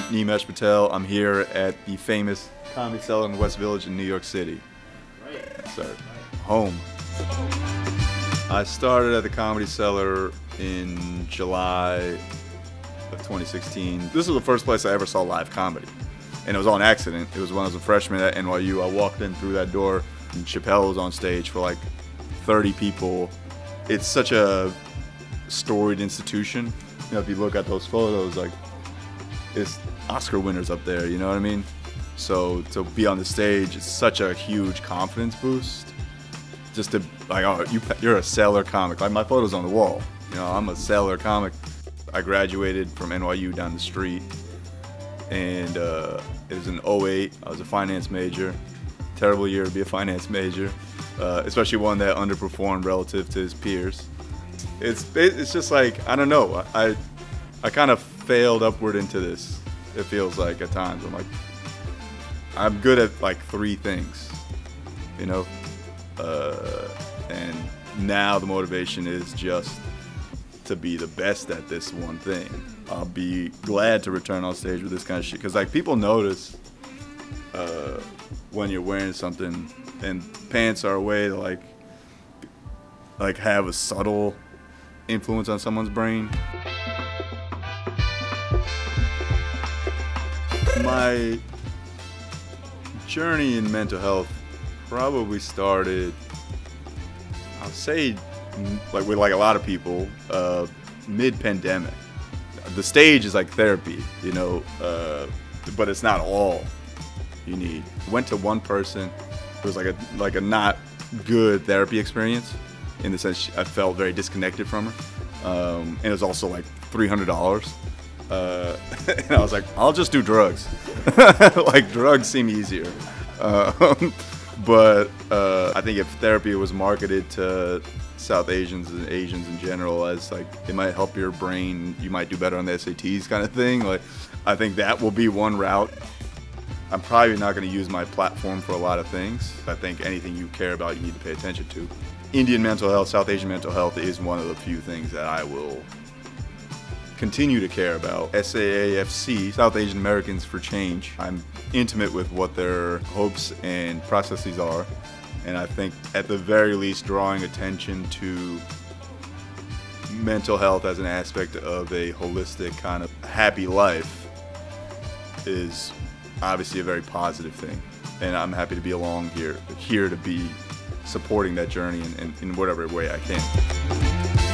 I'm Nimesh Patel. I'm here at the famous Comedy Cellar in the West Village in New York City. Right. So, home. I started at the Comedy Cellar in July of 2016. This was the first place I ever saw live comedy. And it was on accident. It was when I was a freshman at NYU. I walked in through that door and Chappelle was on stage for like 30 people. It's such a storied institution. You know, if you look at those photos, like, it's Oscar winners up there, you know what I mean? So to be on the stage, it's such a huge confidence boost. Just to, like, oh, you're a cellar comic. Like, my photo's on the wall. You know, I'm a cellar comic. I graduated from NYU down the street, and it was in 08. I was a finance major. Terrible year to be a finance major, especially one that underperformed relative to his peers. It's just like, I don't know. I kind of failed upward into this, it feels like at times. I'm like, I'm good at like three things, you know? And now the motivation is just to be the best at this one thing. I'll be glad to return on stage with this kind of shit. Cause like people notice when you're wearing something, and pants are a way to like have a subtle influence on someone's brain. My journey in mental health probably started, I'll say, like with like a lot of people, mid-pandemic. The stage is like therapy, you know, but it's not all you need. Went to one person. It was like a not good therapy experience, in the sense I felt very disconnected from her, and it was also like $300. And I was like, I'll just do drugs. Like, drugs seem easier. But I think if therapy was marketed to South Asians and Asians in general as like, it might help your brain, you might do better on the SATs kind of thing, like, I think that will be one route. I'm probably not going to use my platform for a lot of things. I think anything you care about, you need to pay attention to. Indian mental health, South Asian mental health is one of the few things that I will continue to care about. SAAFC, South Asian Americans for Change. I'm intimate with what their hopes and processes are, and I think at the very least drawing attention to mental health as an aspect of a holistic kind of happy life is obviously a very positive thing, and I'm happy to be along here to be supporting that journey in whatever way I can.